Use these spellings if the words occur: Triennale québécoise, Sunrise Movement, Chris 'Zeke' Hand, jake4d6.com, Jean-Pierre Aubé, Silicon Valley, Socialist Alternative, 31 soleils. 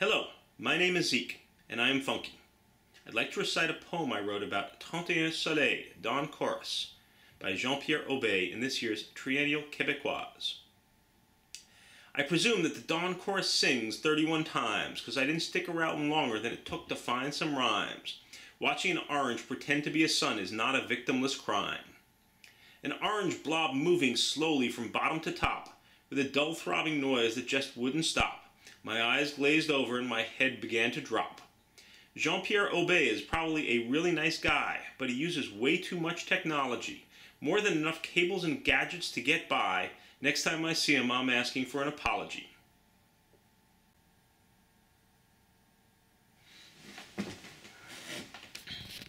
Hello, my name is Zeke, and I am funky. I'd like to recite a poem I wrote about 31 soleils, dawn chorus, by Jean-Pierre Aubé in this year's Triennale québécoise. I presume that the dawn chorus sings 31 times, because I didn't stick around longer than it took to find some rhymes. Watching an orange pretend to be a sun is not a victimless crime. An orange blob moving slowly from bottom to top, with a dull throbbing noise that just wouldn't stop. My eyes glazed over and my head began to drop. Jean-Pierre Aubé is probably a really nice guy, but he uses way too much technology, more than enough cables and gadgets to get by. Next time I see him, I'm asking for an apology.